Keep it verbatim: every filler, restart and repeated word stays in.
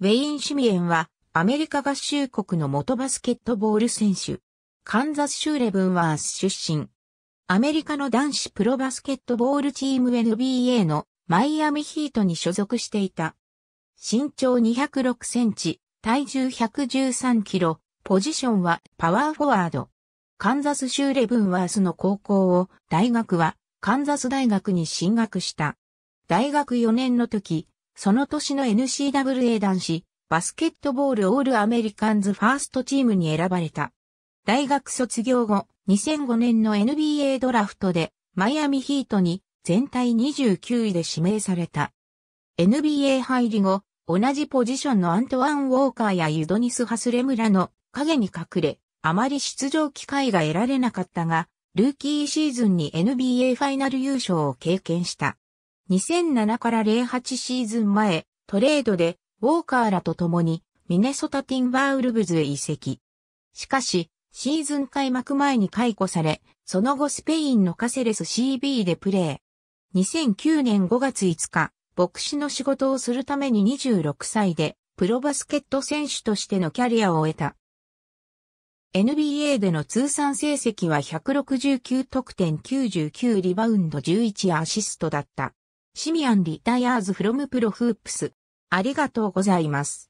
ウェイン・シミエンはアメリカ合衆国の元バスケットボール選手。カンザス州レブンワース出身。アメリカの男子プロバスケットボールチーム エヌビーエー のマイアミヒートに所属していた。身長にひゃくろくセンチ、体重ひゃくじゅうさんキロ、ポジションはパワーフォワード。カンザス州レブンワースの高校を、大学はカンザス大学に進学した。大学よねんの時、その年の エヌシーダブルエー 男子バスケットボールオールアメリカンズファーストチームに選ばれた。大学卒業後、にせんごねんの エヌビーエー ドラフトでマイアミヒートに全体にじゅうきゅういで指名された。エヌビーエー 入り後、同じポジションのアントワン・ウォーカーやユドニス・ハスレムらの影に隠れ、あまり出場機会が得られなかったが、ルーキーシーズンに エヌビーエー ファイナル優勝を経験した。にせんななからゼロはちシーズン前、トレードでウォーカーらと共にミネソタティンバーウルブズへ移籍。しかし、シーズン開幕前に解雇され、その後スペインのカセレス シービー でプレー。にせんきゅうねんごがついつか、牧師の仕事をするためににじゅうろくさいで、プロバスケット選手としてのキャリアを終えた。エヌビーエー での通算成績はひゃくろくじゅうきゅう得点きゅうじゅうきゅうリバウンドじゅういちアシストだった。シミアンリタイアーズフロムプロフープス。ありがとうございます。